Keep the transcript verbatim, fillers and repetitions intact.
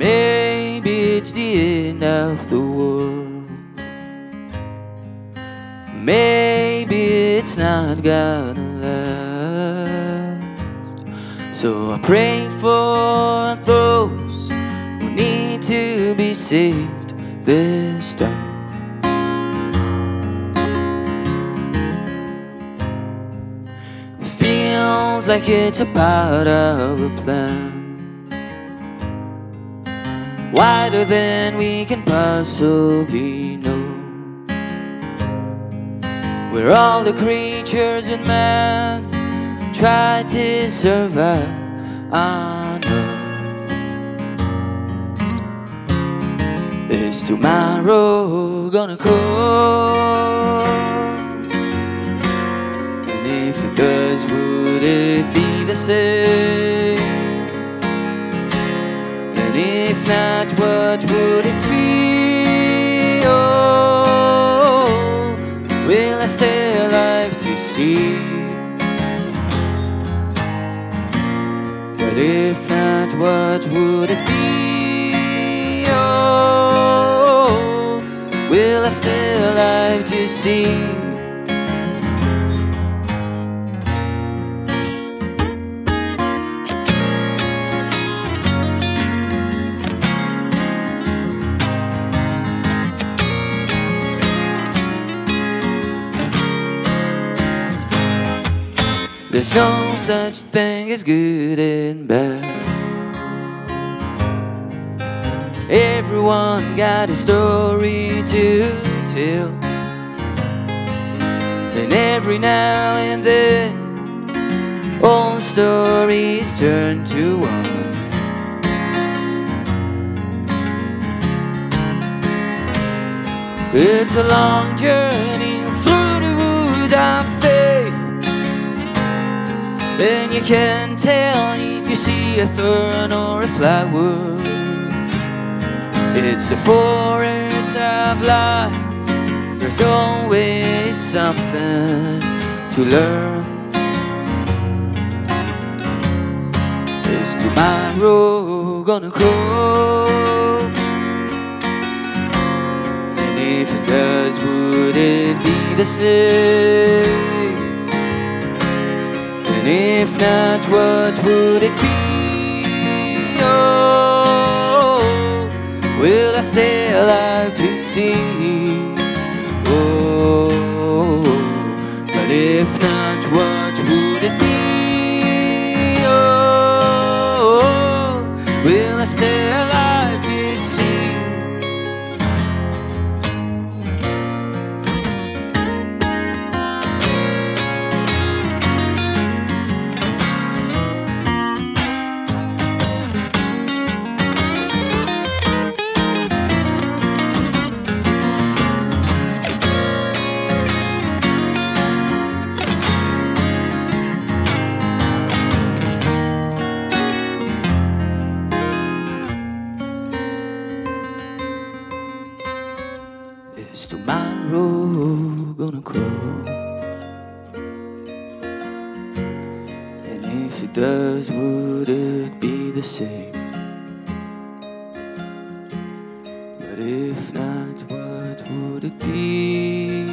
Maybe it's the end of the world. Maybe it's not gonna last. So I pray for those who need to be saved this time. It feels like it's a part of a plan, wider than we can possibly know. We're all the creatures in man try to survive on earth. Is tomorrow gonna come? And if it does, would it be the same? If not, what would it be? Oh, will I stay alive to see? But if not, what would it be? Oh, will I stay alive to see? There's no such thing as good and bad. Everyone got a story to tell, and every now and then all stories turn to one. It's a long journey through the woods of faith, and you can't tell if you see a thorn or a flower. It's the forest of life, there's always something to learn. Is tomorrow gonna come? And if it does, would it be the same? And if not, what would it be? Oh, will I stay alive to see? Oh, but if not, what would it be? Oh, will I stay alive to see? Is tomorrow gonna come? And if it does, would it be the same? But if not, what would it be?